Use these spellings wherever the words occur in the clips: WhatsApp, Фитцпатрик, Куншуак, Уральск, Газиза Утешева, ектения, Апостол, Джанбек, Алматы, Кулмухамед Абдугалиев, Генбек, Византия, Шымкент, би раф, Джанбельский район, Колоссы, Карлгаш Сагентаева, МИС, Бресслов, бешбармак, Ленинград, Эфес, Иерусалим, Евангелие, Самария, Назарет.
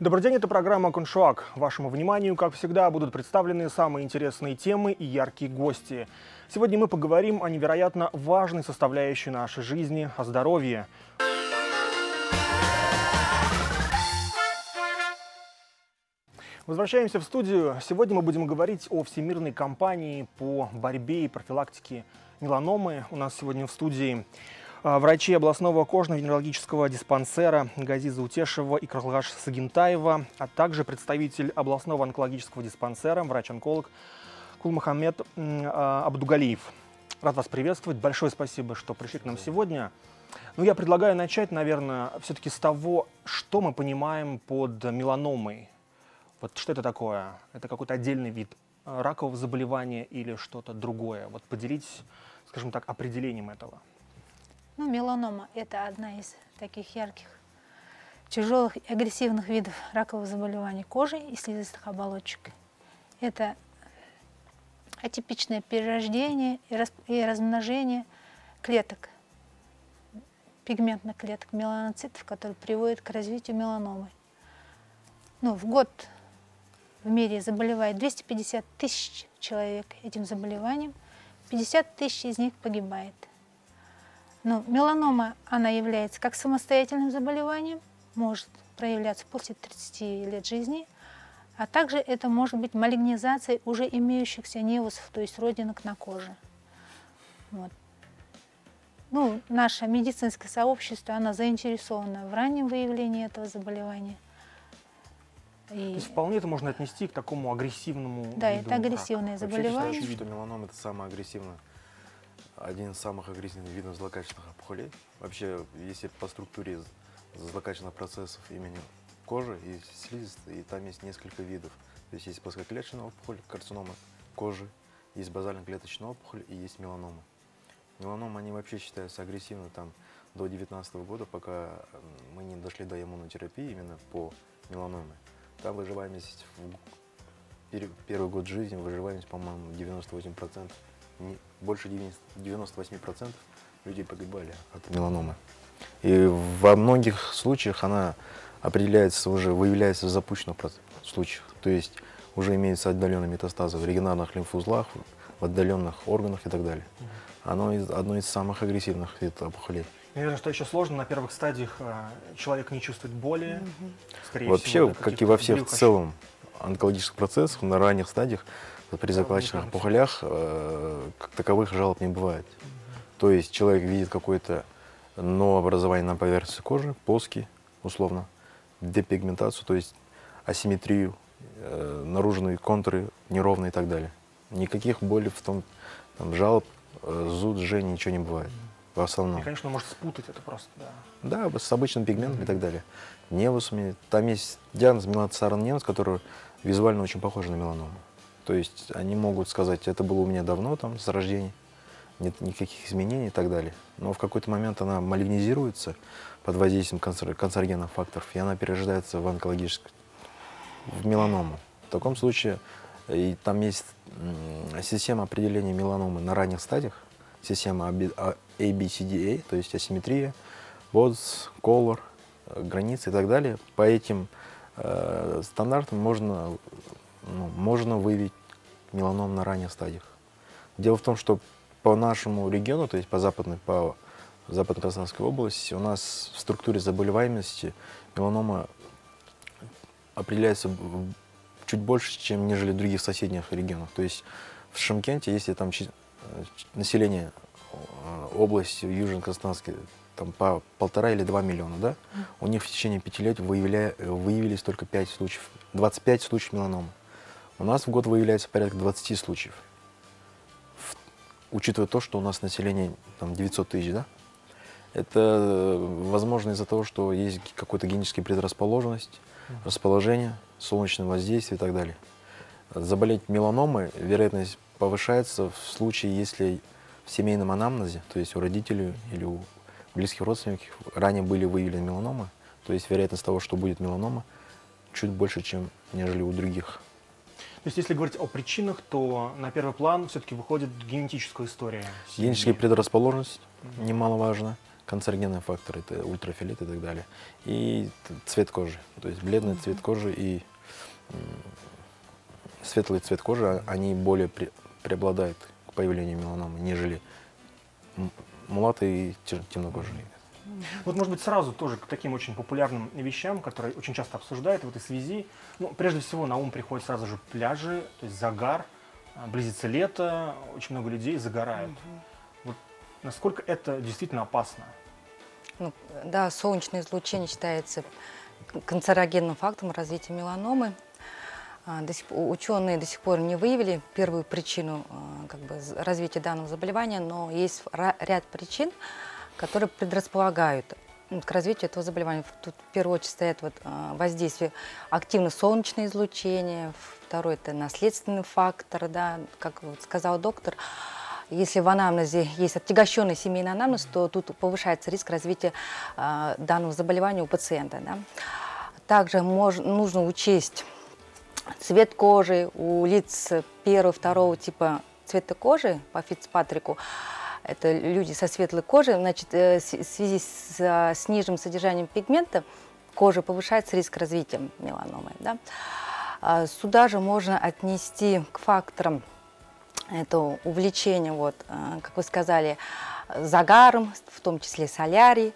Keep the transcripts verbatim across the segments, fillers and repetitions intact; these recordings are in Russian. Добрый день, это программа «Куншуак». Вашему вниманию, как всегда, будут представлены самые интересные темы и яркие гости. Сегодня мы поговорим о невероятно важной составляющей нашей жизни – о здоровье. Возвращаемся в студию. Сегодня мы будем говорить о всемирной кампании по борьбе и профилактике меланомы. У нас сегодня в студии врачи областного кожно-венерологического диспансера Газиза Утешева и Карлгаш Сагентаева, а также представитель областного онкологического диспансера, врач-онколог Кулмухамед Абдугалиев. Рад вас приветствовать. Большое спасибо, что пришли к нам сегодня. Ну, я предлагаю начать, наверное, все-таки с того, что мы понимаем под меланомой. Вот что это такое? Это какой-то отдельный вид ракового заболевания или что-то другое? Вот поделитесь, скажем так, определением этого. Ну, меланома – это одна из таких ярких, тяжелых и агрессивных видов раковых заболеваний кожи и слизистых оболочек. Это атипичное перерождение и размножение клеток, пигментных клеток, меланоцитов, которые приводят к развитию меланомы. Ну, в год в мире заболевает двести пятьдесят тысяч человек этим заболеванием, пятьдесят тысяч из них погибает. Но меланома, она является как самостоятельным заболеванием, может проявляться после тридцати лет жизни, а также это может быть малигнизацией уже имеющихся невусов, то есть родинок на коже. Вот. Ну, наше медицинское сообщество, оно заинтересовано в раннем выявлении этого заболевания. И... То есть вполне это можно отнести к такому агрессивному да, виду. Да, это агрессивное рака. заболевание. Вообще, меланома – это самое агрессивное. Один из самых агрессивных видов злокачественных опухолей. Вообще, если по структуре злокачественных процессов имени кожи и слизистой, и там есть несколько видов. То есть есть плоскоклеточная опухоль, карцинома кожи, есть базально-клеточная опухоль и есть меланома. Меланомы, они вообще считаются агрессивными там до две тысячи девятнадцатого года, пока мы не дошли до иммунотерапии именно по меланоме. Там выживаемость в первый год жизни, выживаемость, по-моему, девяносто восемь процентов. Больше девяноста восьми процентов людей погибали от меланомы. И во многих случаях она определяется уже, выявляется в запущенных случаях. То есть уже имеются отдаленные метастазы в регионарных лимфоузлах, в отдаленных органах и так далее. Оно из, одно из самых агрессивных видов опухолей. Наверное, что еще сложно, на первых стадиях человек не чувствует боли. Угу. Скорее Вообще, всего, как и во всех в целом онкологических процессах, на ранних стадиях при заклаченных опухолях э, как таковых жалоб не бывает. Mm-hmm. То есть человек видит какое-то новообразование на поверхности кожи, полоски, условно, депигментацию, то есть асимметрию, э, наружные контуры неровные и так далее. Никаких болей в том, там, жалоб, э, зуд, жжение, ничего не бывает. Mm-hmm. В основном. И, конечно, может спутать это просто. Да, да с обычным пигментом mm-hmm. и так далее. Невусами. Там есть диагноз меланоцитарный невус, который визуально очень похож на меланому. То есть они могут сказать, это было у меня давно, там, с рождения, нет никаких изменений и так далее. Но в какой-то момент она малигнизируется под воздействием канцерогенных факторов, и она перерождается в онкологическую, в меланому. В таком случае, и там есть система определения меланомы на ранних стадиях, система эй би си ди эй, то есть асимметрия, Б О Д С, колор, границы и так далее. По этим э, стандартам можно... Ну, можно выявить меланом на ранних стадиях. Дело в том, что по нашему региону, то есть по западной, по Западно-Казахстанской области, у нас в структуре заболеваемости меланома определяется чуть больше, чем нежели в других соседних регионах. То есть в Шымкенте, если там население области Южно-Казахстанской там по полтора или два миллиона, да, у них в течение пяти лет выявля... выявились только пять случаев, двадцать пять случаев меланомы. У нас в год выявляется порядка двадцати случаев, в, учитывая то, что у нас население там, девятьсот тысяч. Да? Это возможно из-за того, что есть какая-то генетическая предрасположенность, расположение, солнечное воздействие и так далее. Заболеть меланомой вероятность повышается в случае, если в семейном анамнезе, то есть у родителей или у близких родственников ранее были выявлены меланомы, то есть вероятность того, что будет меланома, чуть больше, чем нежели у других. То есть, если говорить о причинах, то на первый план все-таки выходит генетическая история. Генетическая предрасположенность mm-hmm. немаловажна. Канцерогенные факторы, это ультрафиолет и так далее. И цвет кожи, то есть бледный Mm-hmm. цвет кожи и светлый цвет кожи, они более пре преобладают к появлению меланомы, нежели мулаты и темнокожие. Вот, может быть, сразу тоже к таким очень популярным вещам, которые очень часто обсуждают в этой связи. Ну, прежде всего, на ум приходят сразу же пляжи, то есть загар, близится лето, очень много людей загорают. Mm-hmm. Вот насколько это действительно опасно? Ну, да, солнечное излучение считается канцерогенным фактором развития меланомы. До сих, ученые до сих пор не выявили первую причину как бы, развития данного заболевания, но есть ряд причин, которые предрасполагают к развитию этого заболевания. Тут в первую очередь стоит вот, воздействие активно солнечное излучение, второе это наследственный фактор, да, как вот сказал доктор. Если в анамнезе есть отягощенный семейный анамнез, то тут повышается риск развития а, данного заболевания у пациента. Да. Также мож, нужно учесть цвет кожи у лиц первого, второго типа цвета кожи по Фитцпатрику. Это люди со светлой кожей, значит, в связи с сниженным содержанием пигмента кожи повышается риск развития меланомы. Да? Сюда же можно отнести к факторам это увлечение, вот, как вы сказали, загаром, в том числе солярий.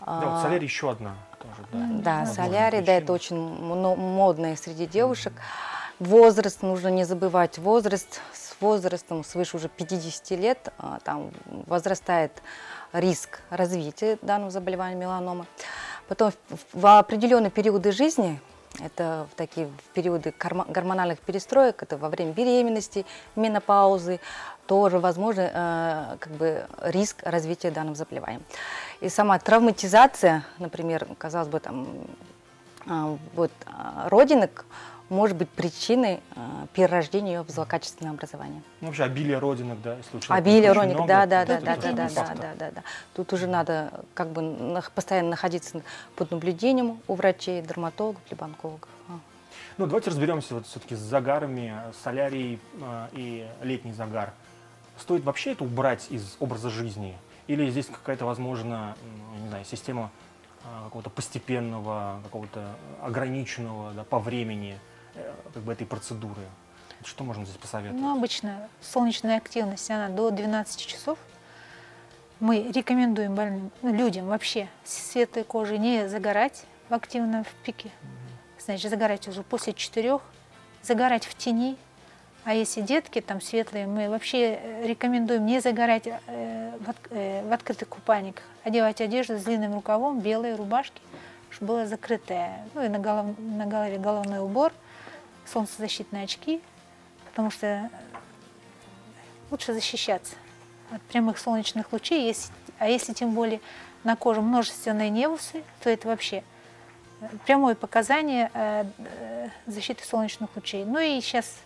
Да, вот солярий еще одна тоже. Да, да солярий, да, это очень модное среди девушек. Возраст, нужно не забывать возраст. С возрастом свыше уже пятидесяти лет там возрастает риск развития данного заболевания меланомы. Потом в определенные периоды жизни, это такие периоды гормональных перестроек, это во время беременности, менопаузы, тоже возможно как бы, риск развития данного заболевания. И сама травматизация, например, казалось бы, там, вот, родинок, может быть причиной э, перерождения в злокачественное образование. Ну, вообще обилие родинок, да, если учитывать. Обилие родинок, да, да, да, да, да, да, да, да, да. Тут уже надо как бы постоянно находиться под наблюдением у врачей, дерматологов, либо онкологов. Ну, давайте разберемся вот все-таки с загарами, солярий э, и летний загар. Стоит вообще это убрать из образа жизни? Или здесь какая-то, возможно, не знаю, система э, какого-то постепенного, какого-то ограниченного, да, по времени как бы этой процедуры? Что можно здесь посоветовать? Ну, обычно солнечная активность, она до двенадцати часов. Мы рекомендуем больным, людям вообще с светлой кожей не загорать в активном в пике. Значит, загорать уже после четырёх, загорать в тени. А если детки там светлые, мы вообще рекомендуем не загорать э, в, э, в открытых купальниках, одевать одежду с длинным рукавом, белые рубашки, чтобы было закрытое. Ну и на, голов, на голове головной убор, солнцезащитные очки, потому что лучше защищаться от прямых солнечных лучей. Если, а если тем более на коже множественные невусы, то это вообще прямое показание защиты солнечных лучей. Ну и сейчас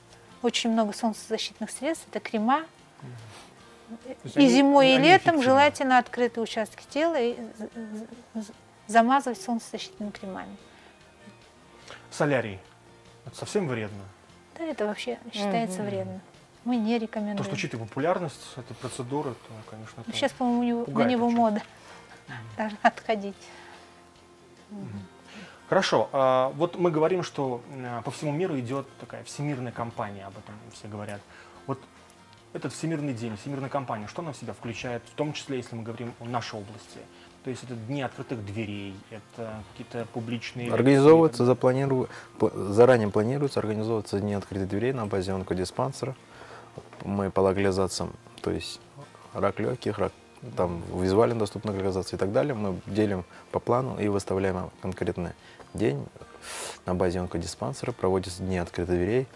очень много солнцезащитных средств, это крема. И зимой, и летом желательно открытые участки тела и замазывать солнцезащитными кремами. Солярий. Это совсем вредно? Да, это вообще считается mm-hmm. вредно. Мы не рекомендуем. То, что учитывая популярность этой процедуры, то, конечно, это сейчас, по-моему, на него очень мода. Mm-hmm. Должна отходить. Mm-hmm. Хорошо. А, вот мы говорим, что по всему миру идет такая всемирная кампания, об этом все говорят. Вот этот всемирный день, всемирная кампания, что она в себя включает, в том числе, если мы говорим о нашей области? То есть это дни открытых дверей, это какие-то публичные... Организовываются, запланиру... заранее планируются, организовываются дни открытых дверей на базе онкодиспансера. Мы по локализациям, то есть рак легких, рак там, визуально доступных локализаций и так далее, мы делим по плану и выставляем конкретный день. На базе онкодиспансера проводятся дни открытых дверей,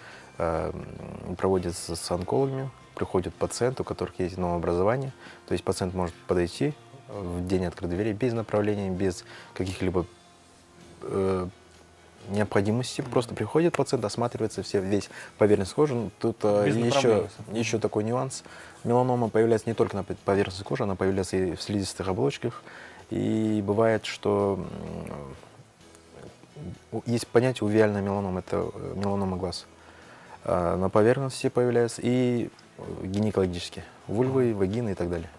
проводятся с онкологами, приходят пациенты, у которых есть новообразование, то есть пациент может подойти в день открытых дверей без направления, без каких-либо э, необходимости. Просто приходит пациент, осматривается все, весь поверхность кожи. Тут э, еще, еще такой нюанс. Меланома появляется не только на поверхности кожи, она появляется и в слизистых оболочках. И бывает, что э, есть понятие увеальная меланома, это меланома глаз. Э, на поверхности появляется и гинекологически, вульвы, вагины и так далее.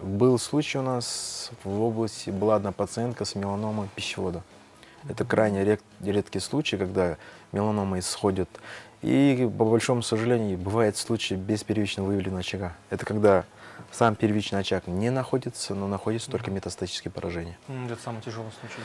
Был случай у нас в области, была одна пациентка с меланомой пищевода. Это крайне ред, редкий случай, когда меланома исходит. И, по большому сожалению, бывает случаи без первичного выявленного очага. Это когда сам первичный очаг не находится, но находится только метастатические поражения. Это самый тяжелый случай.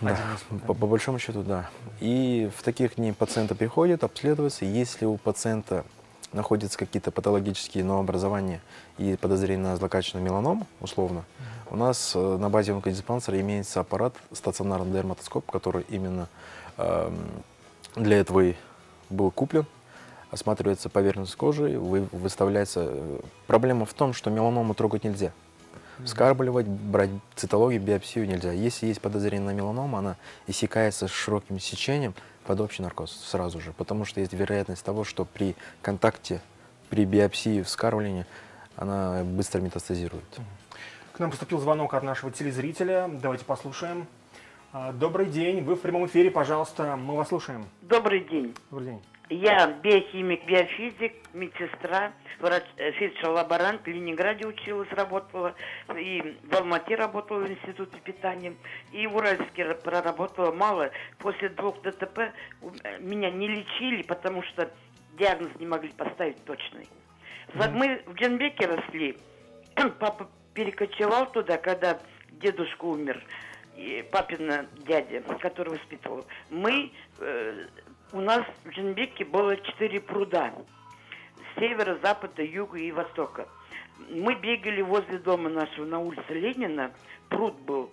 Да, из, да? По, по большому счету, да. И в таких дни пациенты приходят, обследуются. Если у пациента находятся какие-то патологические новообразования и подозрения на злокачественную меланому, условно, у нас на базе онкодиспансера имеется аппарат, стационарный дерматоскоп, который именно э, для этого и был куплен. Осматривается поверхность кожи, выставляется. Проблема в том, что меланому трогать нельзя. Вскармливать, брать цитологию, биопсию нельзя. Если есть подозрение на меланому, она иссякается с широким сечением под общий наркоз сразу же, потому что есть вероятность того, что при контакте, при биопсии, вскармливании она быстро метастазирует. К нам поступил звонок от нашего телезрителя. Давайте послушаем. Добрый день. Вы в прямом эфире, пожалуйста. Мы вас слушаем. Добрый день. Добрый день. Я биохимик, биофизик, медсестра, фельдшер-лаборант. В Ленинграде училась, работала, и в Алматы работала в институте питания, и в Уральске проработала мало. После двух ДТП меня не лечили, потому что диагноз не могли поставить точный. Мы в Генбеке росли. Папа перекочевал туда, когда дедушка умер, и папина дядя, который воспитывал. Мы... Э, У нас в Джанбеке было четыре пруда с севера, запада, юга и востока. Мы бегали возле дома нашего на улице Ленина, пруд был,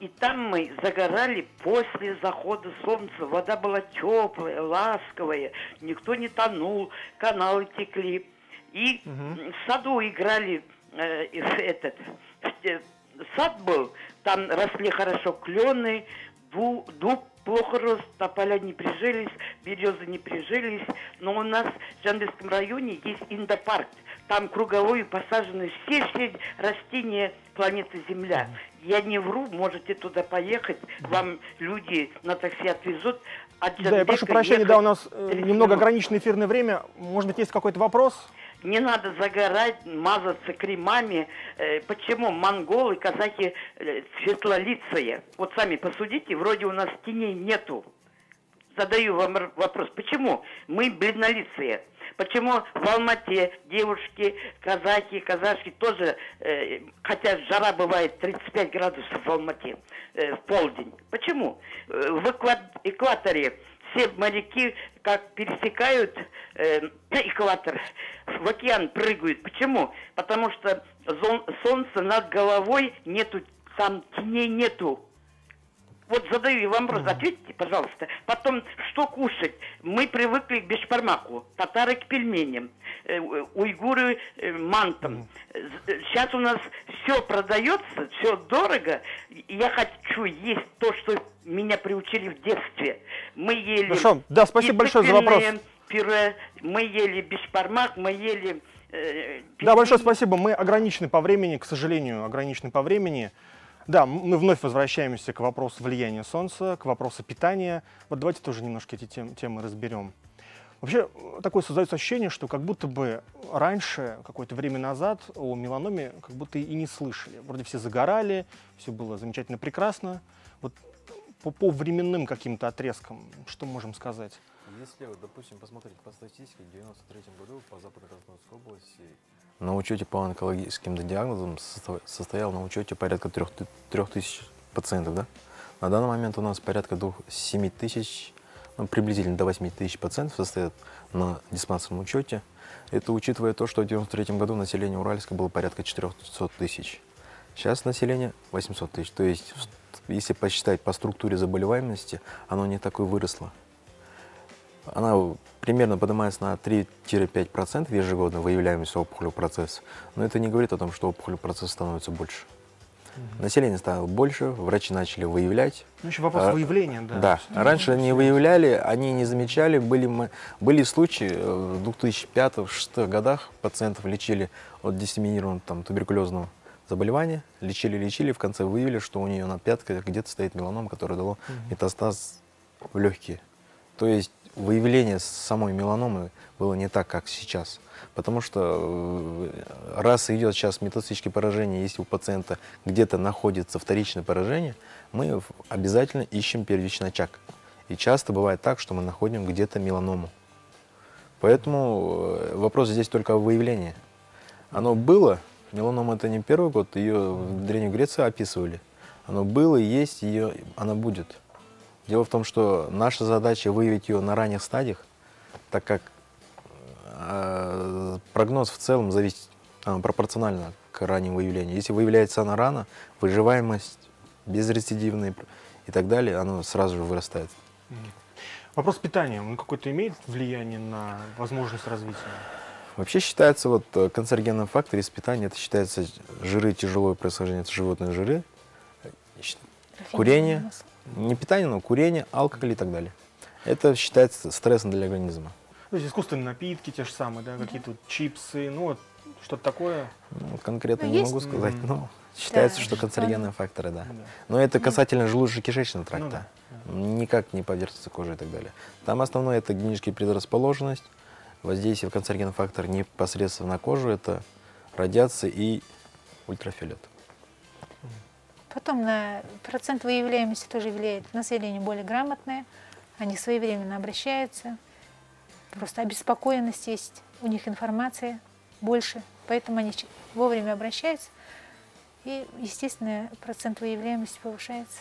и там мы загорали после захода солнца. Вода была теплая, ласковая, никто не тонул, каналы текли. И угу. в саду играли, э, этот, сад был, там росли хорошо клены, дуб плохо рос, тополя не прижились, березы не прижились. Но у нас в Джанбельском районе есть индопарк. Там круговой посажены все, все растения планеты Земля. Я не вру, можете туда поехать. Вам люди на такси отвезут. От да, я прошу прощения, да, у нас э, немного ограничено эфирное время. Может быть, есть какой-то вопрос? Не надо загорать, мазаться кремами. Почему монголы, казахи светлолицые? Вот сами посудите, вроде у нас теней нету. Задаю вам вопрос, почему мы бледнолицые? Почему в Алмате девушки, казахи, казашки тоже, э, хотя жара бывает тридцать пять градусов в Алмате э, в полдень. Почему? В экваторе все моряки как пересекают э, экватор, в океан прыгают. Почему? Потому что солнце над головой нету, там теней нету. Вот задаю вам вопрос, ответьте, пожалуйста. Потом, что кушать? Мы привыкли к бешбармаку, татары к пельменям, уйгуры мантам. Сейчас у нас все продается, все дорого. Я хочу есть то, что меня приучили в детстве. Мы ели... Хорошо, да, спасибо большое за вопрос. Пюре, мы ели бешбармак, мы ели... Э, да, большое спасибо. Мы ограничены по времени, к сожалению, ограничены по времени. Да, мы вновь возвращаемся к вопросу влияния солнца, к вопросу питания. Вот давайте тоже немножко эти тем, темы разберем. Вообще, такое создается ощущение, что как будто бы раньше, какое-то время назад, о меланоме как будто и не слышали. Вроде все загорали, все было замечательно, прекрасно. Вот по, по временным каким-то отрезкам, что можем сказать? Если, допустим, посмотреть по статистике, в девяносто третьем году по Западно-Казахстанской области на учете по онкологическим диагнозам состоял на учете порядка трёх тысяч пациентов. Да? На данный момент у нас порядка двух-семи тысяч, ну, приблизительно до восьми тысяч пациентов состоят на диспансерном учете. Это учитывая то, что в девяносто третьем году население Уральска было порядка четырёхсот тысяч. Сейчас население восемьсот тысяч. То есть, если посчитать по структуре заболеваемости, оно не такое выросло. Она примерно поднимается на три-пять процентов ежегодно выявляемости опухолевого процесса, но это не говорит о том, что опухолевый процесс становится больше. Mm-hmm. Население стало больше, врачи начали выявлять. Ну, еще вопрос а, выявления, да. Да, все раньше не выявляли, они не замечали. Были, мы, были случаи в две тысячи пятом — две тысячи шестом годах пациентов лечили от диссеминированного там, туберкулезного заболевания, лечили, лечили, в конце выявили, что у нее на пятках где-то стоит меланом, которое дало mm-hmm. метастаз в легкие. То есть выявление самой меланомы было не так, как сейчас. Потому что раз идет сейчас метастатическое поражение, если у пациента где-то находится вторичное поражение, мы обязательно ищем первичный очаг. И часто бывает так, что мы находим где-то меланому. Поэтому вопрос здесь только о выявлении. Оно было, меланома это не первый год, ее в Древней Греции описывали. Оно было, есть, ее, она будет. Дело в том, что наша задача выявить ее на ранних стадиях, так как прогноз в целом зависит пропорционально к раннему выявлению. Если выявляется она рано, выживаемость безрецидивная и так далее, она сразу же вырастает. Вопрос питания, он какое-то имеет влияние на возможность развития? Вообще считается вот канцерогенным фактором из питания, это считается жиры тяжелое происхождение, это животные жиры, курение, не питание, но курение, алкоголь и так далее. Это считается стрессом для организма. То есть искусственные напитки те же самые, да, какие-то чипсы, ну вот что-то такое? Ну, конкретно ну, не есть? могу сказать, mm-hmm. но считается, да, что канцерогенные факторы, да. да. Но это касательно mm-hmm. желудочно-кишечного тракта, ну, да. никак не поверхностной кожи и так далее. Там основное это генетическая предрасположенность, воздействие канцерогенных факторов непосредственно на кожу, это радиация и ультрафиолет. Потом на процент выявляемости тоже влияет. Население более грамотное, они своевременно обращаются. Просто обеспокоенность есть, у них информация больше, поэтому они вовремя обращаются, и, естественно, процент выявляемости повышается.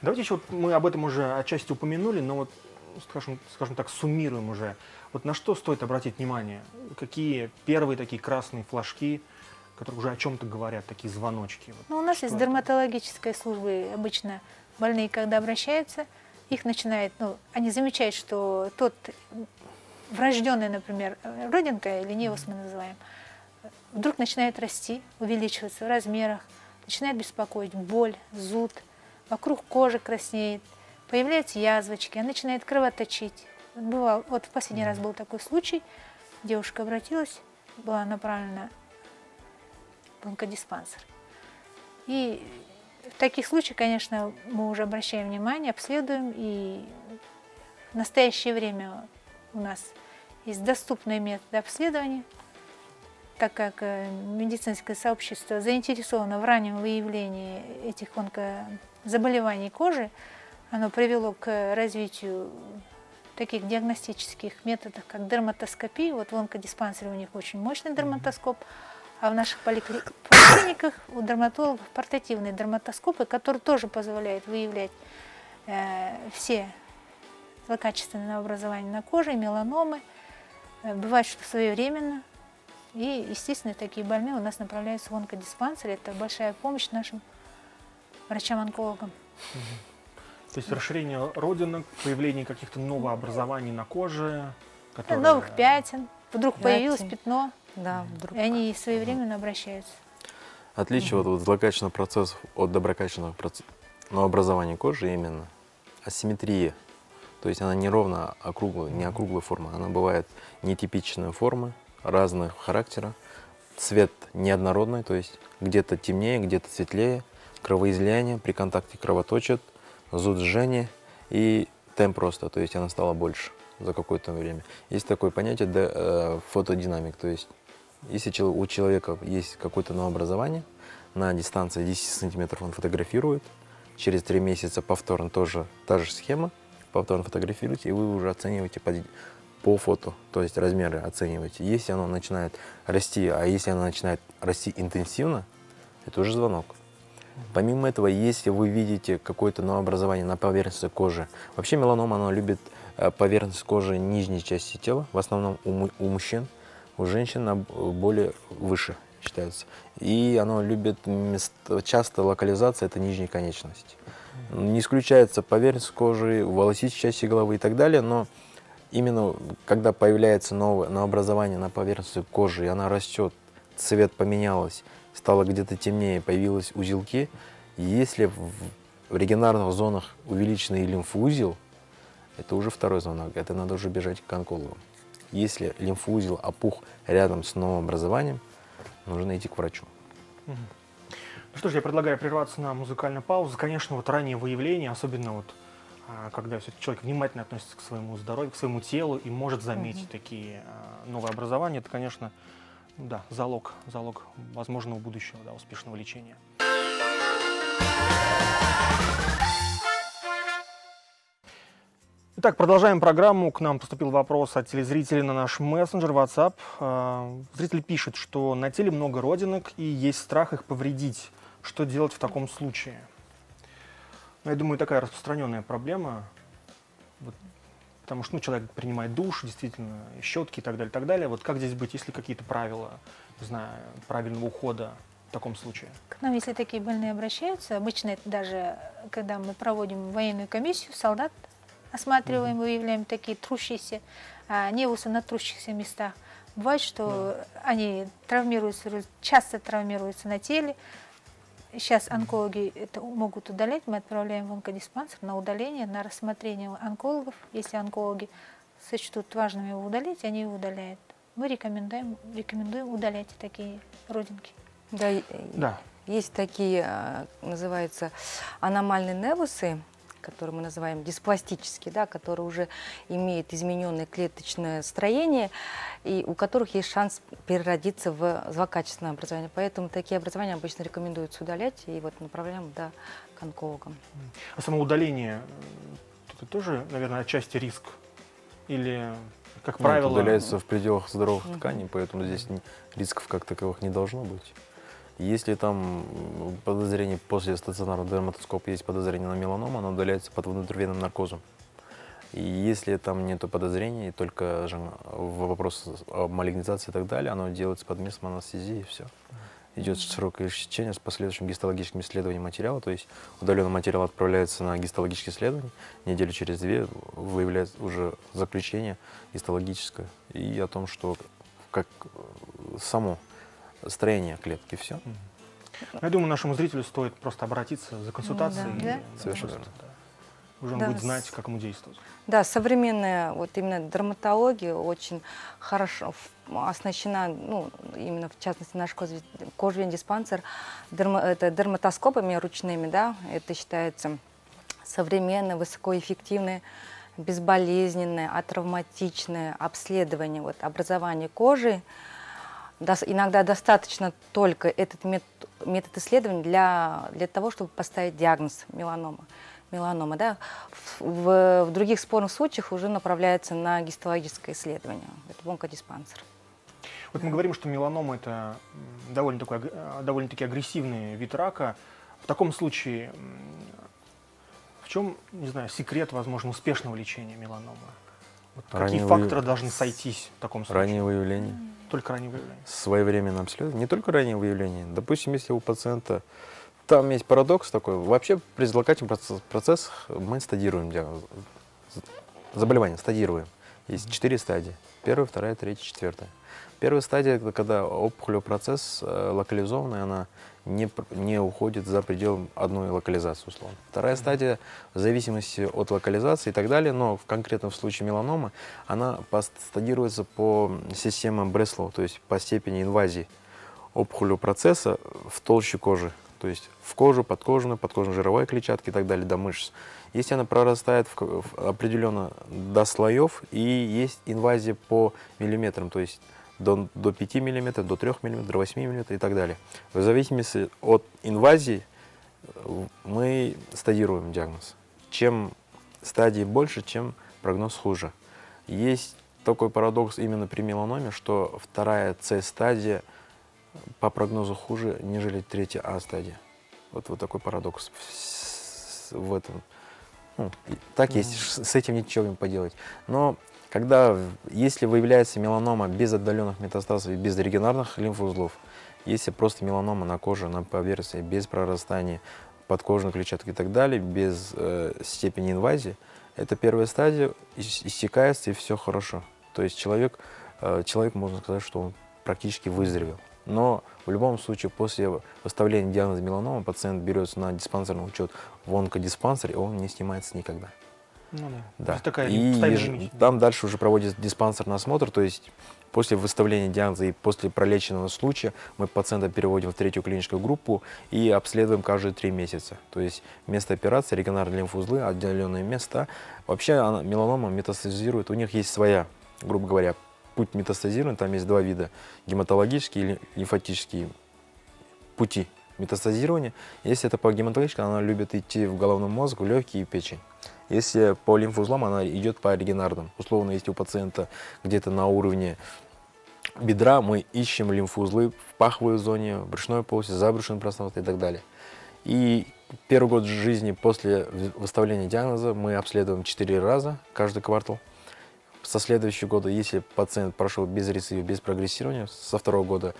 Давайте еще, вот мы об этом уже отчасти упомянули, но вот, скажем, скажем так, суммируем уже. Вот на что стоит обратить внимание? Какие первые такие красные флажки, которые уже о чем-то говорят, такие звоночки? Вот ну, у нас есть дерматологическая служба, обычно больные, когда обращаются, их начинает, ну, они замечают, что тот врожденный, например, родинка, или невус мы называем, вдруг начинает расти, увеличиваться в размерах, начинает беспокоить боль, зуд, вокруг кожи краснеет, появляются язвочки, она начинает кровоточить. Бывал, вот в последний раз был такой случай, девушка обратилась, была направлена в онкодиспансер. И в таких случаях, конечно, мы уже обращаем внимание, обследуем, и в настоящее время у нас есть доступные методы обследования, так как медицинское сообщество заинтересовано в раннем выявлении этих онкозаболеваний кожи, оно привело к развитию таких диагностических методов, как дерматоскопия. Вот в онкодиспансере у них очень мощный дерматоскоп, а в наших поликлиниках у дерматологов портативные дерматоскопы, которые тоже позволяют выявлять э, все злокачественные образования на коже, меланомы. Э, бывает, что своевременно. И, естественно, такие больные у нас направляются в онкодиспансер. Это большая помощь нашим врачам-онкологам. Угу. То есть расширение родинок, появление каких-то новообразований на коже. Которые... Новых пятен. Вдруг пятен. появилось пятно. Да, вдруг. И они своевременно mm-hmm. обращаются. Отличие mm-hmm. от злокачественных процессов от доброкачественных процессов, но образование кожи именно асимметрия. То есть она не ровно округлая, не округлая форма. Она бывает нетипичная форма, разного характера. Цвет неоднородный, то есть где-то темнее, где-то светлее. Кровоизлияние, при контакте кровоточит, зуд, жжение и темп роста, то есть она стала больше за какое-то время. Есть такое понятие да, э, фотодинамик, то есть если у человека есть какое-то новообразование, на дистанции десять сантиметров он фотографирует, через три месяца повторно тоже та же схема, повторно фотографируете, и вы уже оцениваете по, по фото, то есть размеры оцениваете. Если оно начинает расти, а если оно начинает расти интенсивно, это уже звонок. Помимо этого, если вы видите какое-то новообразование на поверхности кожи, вообще меланома, она любит поверхность кожи нижней части тела, в основном у, у мужчин, у женщин более выше считается. И оно любит мест, часто локализация, это нижняя конечность. Не исключается поверхность кожи, волосистой части головы и так далее, но именно когда появляется новое новообразование на поверхности кожи, и она растет, цвет поменялось, стало где-то темнее, появились узелки. Если в регенерных зонах увеличенный лимфоузел, это уже второй звонок, это надо уже бежать к онкологу. Если лимфоузел опух рядом с новым образованием, нужно идти к врачу. Угу. Ну что ж, я предлагаю прерваться на музыкальную паузу. Конечно, вот раннее выявление, особенно вот когда человек внимательно относится к своему здоровью, к своему телу и может заметить угу. такие новые образования, это, конечно, да, залог, залог возможного будущего, да, успешного лечения. Итак, продолжаем программу. К нам поступил вопрос от телезрителей на наш мессенджер WhatsApp. Зритель пишет, что на теле много родинок и есть страх их повредить. Что делать в таком случае? Ну, я думаю, такая распространенная проблема, вот, потому что ну, человек принимает душ, действительно, щетки и так далее, и так далее. Вот как здесь быть, есть ли какие-то правила, не знаю, правильного ухода в таком случае? К нам, если такие больные обращаются, обычно это даже, когда мы проводим военную комиссию, солдат осматриваем, выявляем такие трущиеся, а, невусы на трущихся местах. Бывает, что да. они травмируются, часто травмируются на теле. Сейчас онкологи это могут удалять, мы отправляем в онкодиспансер на удаление, на рассмотрение онкологов. Если онкологи сочтут важным его удалить, они его удаляют. Мы рекомендуем, рекомендуем удалять такие родинки. Да, да. Есть такие, называются, аномальные невусы, которые мы называем диспластические, да, которые уже имеют измененное клеточное строение, и у которых есть шанс переродиться в злокачественное образование. Поэтому такие образования обычно рекомендуется удалять, и вот направляем да, к онкологам. А самоудаление – это тоже, наверное, отчасти риск? Или, как правило… Ну, удаляется в пределах здоровых mm-hmm. тканей, поэтому здесь рисков как таковых не должно быть. Если там подозрение после стационарного дерматоскопа есть подозрение на меланому, оно удаляется под внутривенным наркозом. И если там нет подозрений, только вопрос о малигнизации и так далее, оно делается под местом анестезии и все. Идет широкое лечение с последующим гистологическим исследованием материала, то есть удаленный материал отправляется на гистологические исследования, неделю через две выявляется уже заключение гистологическое и о том, что как само строение клетки, все. Я думаю, нашему зрителю стоит просто обратиться за консультацией. Ну, да. И, да. Совершенно просто, да. Уже он да. будет знать, как ему действовать. Да, современная вот именно дерматология очень хорошо оснащена, ну, именно в частности наш кожевенный диспансер дерма, это дерматоскопами ручными, да, это считается современное, высокоэффективное, безболезненное, атравматичное обследование вот, образования кожи. Иногда достаточно только этот метод, метод исследования для, для того, чтобы поставить диагноз меланома. меланома да? в, в других спорных случаях уже направляется на гистологическое исследование. Это онкодиспансер. Вот мы говорим, что меланома – это довольно-таки довольно агрессивный вид рака. В таком случае в чем, не знаю, секрет, возможно, успешного лечения меланомы? Вот какие раннего факторы выяв... должны сойтись в таком случае? Раннее выявление. Только раннее выявление. Своевременное обследование. Не только раннее выявление. Допустим, если у пациента... Там есть парадокс такой. Вообще при злокачественных процессах мы стадируем диагноз. Заболевание стадируем. Есть четыре стадии. Первая, вторая, третья, четвертая. Первая стадия, это когда опухолевый процесс локализованный, она не, не уходит за пределом одной локализации, условно. Вторая стадия, в зависимости от локализации и так далее, но в конкретном случае меланомы, она стадируется по системе Бресслов, то есть по степени инвазии опухолевого процесса в толще кожи, то есть в кожу, подкожную, подкожно-жировой клетчатки и так далее, до мышц. Если она прорастает в, в определенно до слоев, и есть инвазия по миллиметрам, то есть до, до пяти миллиметров, до трёх миллиметров, до восьми миллиметров и так далее. В зависимости от инвазии мы стадируем диагноз. Чем стадии больше, чем прогноз хуже. Есть такой парадокс именно при меланоме, что вторая С-стадия по прогнозу хуже, нежели третья А-стадия. Вот, вот такой парадокс в этом. Ну, так есть, mm-hmm. с этим ничего не поделать. Но когда, если выявляется меланома без отдаленных метастазов и без регенерных лимфоузлов, если просто меланома на коже, на поверхности, без прорастания подкожных клетчаток и так далее, без э, степени инвазии, это первая стадия, истекается и все хорошо. То есть человек, э, человек, можно сказать, что он практически выздоровел. Но в любом случае после выставления диагноза меланома пациент берется на диспансерный учет в онкодиспансер, и он не снимается никогда. Ну да. Да. Такая и еж... там дальше уже проводится диспансерный осмотр, то есть После выставления диагноза и после пролеченного случая мы пациента переводим в третью клиническую группу и обследуем каждые три месяца. То есть место операции, регионарные лимфоузлы, отделенные места. Вообще она, меланома метастазирует, у них есть своя, грубо говоря, путь метастазирования, там есть два вида, гематологические или лимфатические пути метастазирования. Если это по гематологической, она любит идти в головной мозг, в легкие и печень. Если по лимфоузлам, она идет по оригинарным. Условно, если у пациента где-то на уровне бедра, мы ищем лимфоузлы в паховой зоне, в брюшной полости, за брюшным пространством и так далее. И первый год жизни после выставления диагноза мы обследуем четыре раза каждый квартал. Со следующего года, если пациент прошел без рецидива, без прогрессирования, со второго года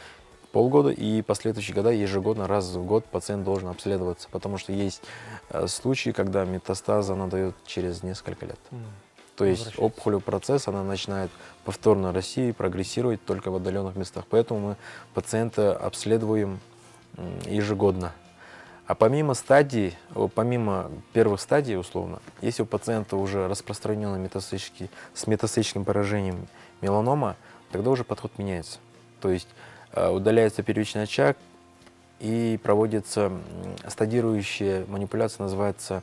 полгода, и последующие года ежегодно раз в год пациент должен обследоваться, потому что есть случаи, когда метастаза она дает через несколько лет. Mm. То есть опухолевый процесс, она начинает повторно расти и прогрессировать только в отдаленных местах. Поэтому мы пациента обследуем ежегодно. А помимо стадий, помимо первых стадий, условно, если у пациента уже распространенный метастатический, с метастатическим поражением меланома, тогда уже подход меняется. То есть удаляется первичный очаг и проводится стадирующая манипуляция, называется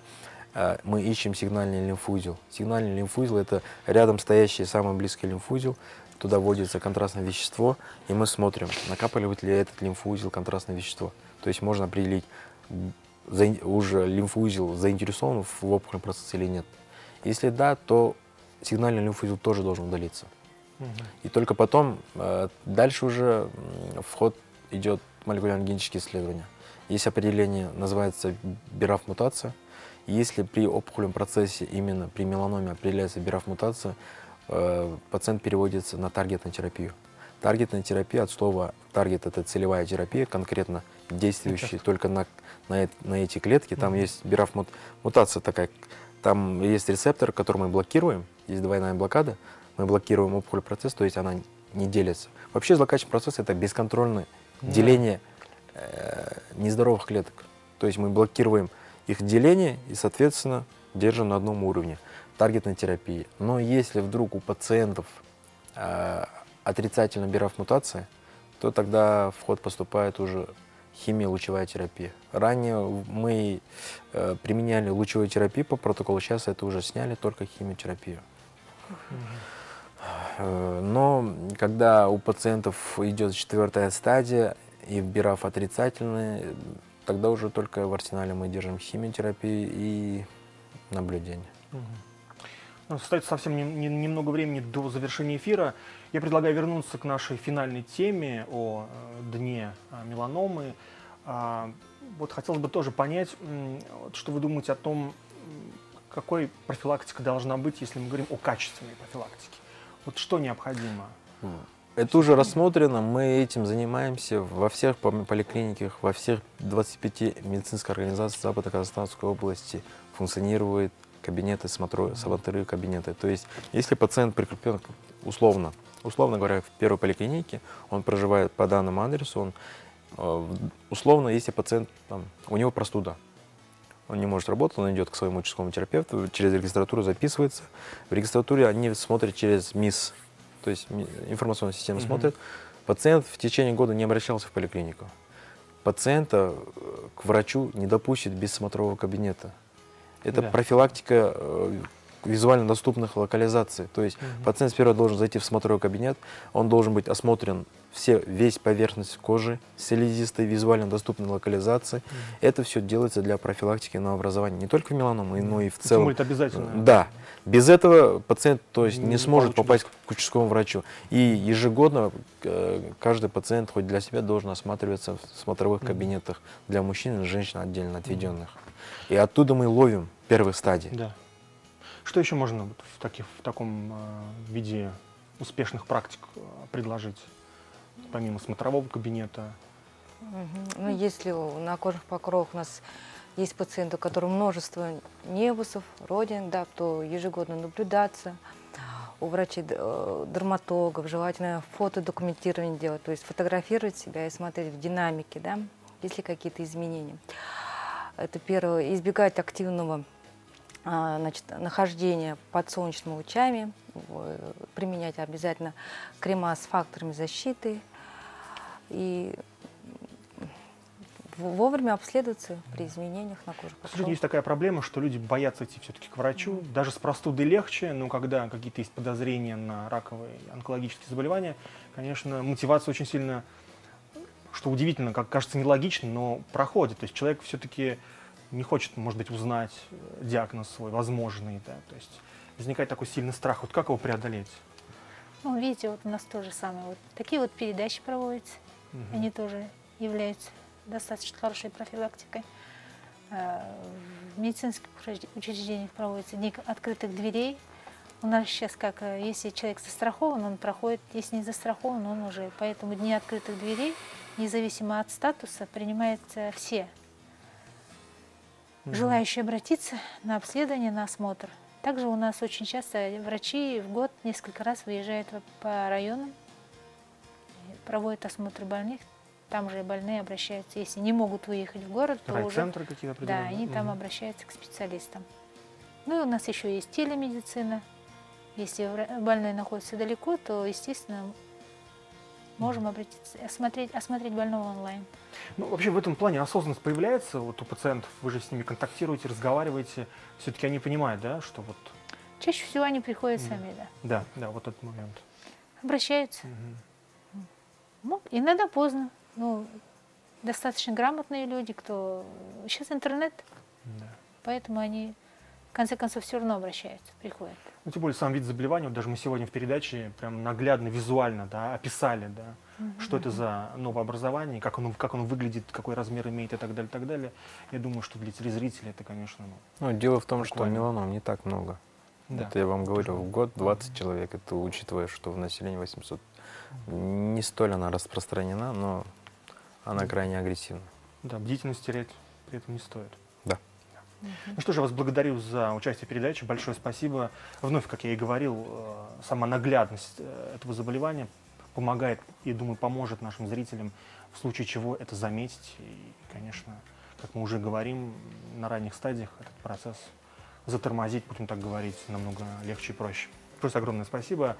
«мы ищем сигнальный лимфузел». Сигнальный лимфузел – это рядом стоящий самый близкий лимфузел, туда вводится контрастное вещество, и мы смотрим, накапливает ли этот лимфоузел контрастное вещество. То есть можно определить, уже лимфоузел заинтересован в опухолевом процессе или нет. Если да, то сигнальный лимфоузел тоже должен удалиться. Угу. И только потом, дальше уже в ход идет молекулярно-генетические исследования. Есть определение, называется би раф-мутация. Если при опухолевом процессе, именно при меланоме, определяется би раф-мутация, пациент переводится на таргетную терапию. Таргетная терапия, от слова таргет, это целевая терапия, конкретно действующая только на, на, на эти клетки. Там mm-hmm. есть би раф-мутация такая, там есть рецептор, который мы блокируем, есть двойная блокада, мы блокируем опухолевый процесс, то есть она не делится. Вообще злокачественный процесс – это бесконтрольное mm-hmm. деление э, нездоровых клеток. То есть мы блокируем их деление и, соответственно, держим на одном уровне таргетной терапии. Но если вдруг у пациентов э, отрицательно би раф-мутация, то тогда в ход поступает уже химия, лучевая терапия. Ранее мы э, применяли лучевую терапию по протоколу, сейчас это уже сняли, только химиотерапию. Mm-hmm. Но когда у пациентов идет четвертая стадия и би раф отрицательный, тогда уже только в арсенале мы держим химиотерапию и наблюдение. Mm-hmm. Остается совсем немного времени до завершения эфира. Я предлагаю вернуться к нашей финальной теме о дне меланомы. Вот хотелось бы тоже понять, что вы думаете о том, какой профилактика должна быть, если мы говорим о качественной профилактике. Вот что необходимо? Это уже рассмотрено, мы этим занимаемся во всех поликлиниках, во всех двадцати пяти медицинских организациях Западно-Казахстанской области функционирует кабинеты, смотрю, саватыры, кабинеты. То есть, если пациент прикреплен, условно, условно говоря, в первой поликлинике, он проживает по данному адресу, он, условно, если пациент, там, у него простуда, он не может работать, он идет к своему участковому терапевту, через регистратуру записывается. В регистратуре они смотрят через МИС, то есть информационная система [S2] Mm-hmm. [S1] Смотрит. Пациент в течение года не обращался в поликлинику. Пациента к врачу не допустит без смотрового кабинета. Это да. профилактика э, визуально доступных локализаций. То есть угу. пациент сперва должен зайти в смотровой кабинет, он должен быть осмотрен все, весь поверхность кожи, слизистой, визуально доступной локализации. Угу. Это все делается для профилактики новообразования не только в меланому, но и в целом. Это обязательно. Да. Без этого пациент то есть, не, не сможет получится. попасть к участковому врачу. И ежегодно э, каждый пациент хоть для себя должен осматриваться в смотровых угу. кабинетах для мужчин и женщин отдельно отведенных. И оттуда мы ловим первые стадии. Да. Что еще можно в, таких, в таком э, виде успешных практик предложить, помимо смотрового кабинета? Угу. Ну, если на кожных покровах у нас есть пациенты, у которых множество невусов, родинок, да, то ежегодно наблюдаться у врачей-дерматологов, желательно фотодокументирование делать, то есть фотографировать себя и смотреть в динамике, да, есть ли какие-то изменения. Это первое. Избегать активного значит, нахождение под солнечными лучами, применять обязательно крема с факторами защиты и вовремя обследоваться при изменениях на коже. Сегодня есть такая проблема, что люди боятся идти все-таки к врачу. Mm-hmm. Даже с простудой легче, но когда какие-то есть подозрения на раковые онкологические заболевания, конечно, мотивация очень сильно, что удивительно, как кажется нелогично, но проходит. То есть человек все-таки не хочет, может быть, узнать диагноз свой, возможный. Да? То есть возникает такой сильный страх. Вот как его преодолеть? Ну, видите, вот у нас тоже самое. Вот такие вот передачи проводятся. Угу. Они тоже являются достаточно хорошей профилактикой. В медицинских учреждениях проводятся дни открытых дверей. У нас сейчас как, если человек застрахован, он проходит, если не застрахован, он уже. Поэтому дни открытых дверей, независимо от статуса, принимаются все. Угу. Желающие обратиться на обследование, на осмотр. Также у нас очень часто врачи в год несколько раз выезжают по районам, проводят осмотры больных. Там же больные обращаются, если не могут выехать в город, то уже... Райцентры какие-то определенные. Да, они угу. там обращаются к специалистам. Ну и у нас еще есть телемедицина. Если больной находится далеко, то, естественно, можем обратиться, осмотреть, осмотреть больного онлайн. Ну, вообще в этом плане осознанность появляется вот у пациентов? Вы же с ними контактируете, разговариваете. Все-таки они понимают, да, что вот... Чаще всего они приходят mm. сами, да. Да, да, вот этот момент. Обращаются. Mm-hmm. Ну, иногда поздно. Ну, достаточно грамотные люди, кто... Сейчас интернет, mm. поэтому они... В конце концов, все равно обращаются, приходят. Ну, тем более, сам вид заболевания, вот даже мы сегодня в передаче прям наглядно, визуально, да, описали, да, mm-hmm. что это за новообразование, как оно, как оно выглядит, какой размер имеет и так далее, так далее. Я думаю, что для телезрителей это, конечно... Ну, ну дело в том, что меланом не так много. Да. Это я вам говорю, в год двадцать человек, это учитывая, что в населении восемьсот. Не столь она распространена, но она крайне агрессивна. Да, бдительность терять при этом не стоит. Да. Ну что же, я вас благодарю за участие в передаче. Большое спасибо. Вновь, как я и говорил, сама наглядность этого заболевания помогает и, думаю, поможет нашим зрителям в случае чего это заметить. И, конечно, как мы уже говорим, на ранних стадиях этот процесс затормозить, будем так говорить, намного легче и проще. Просто огромное спасибо.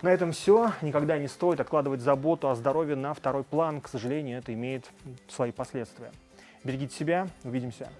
На этом все. Никогда не стоит откладывать заботу о здоровье на второй план. К сожалению, это имеет свои последствия. Берегите себя. Увидимся.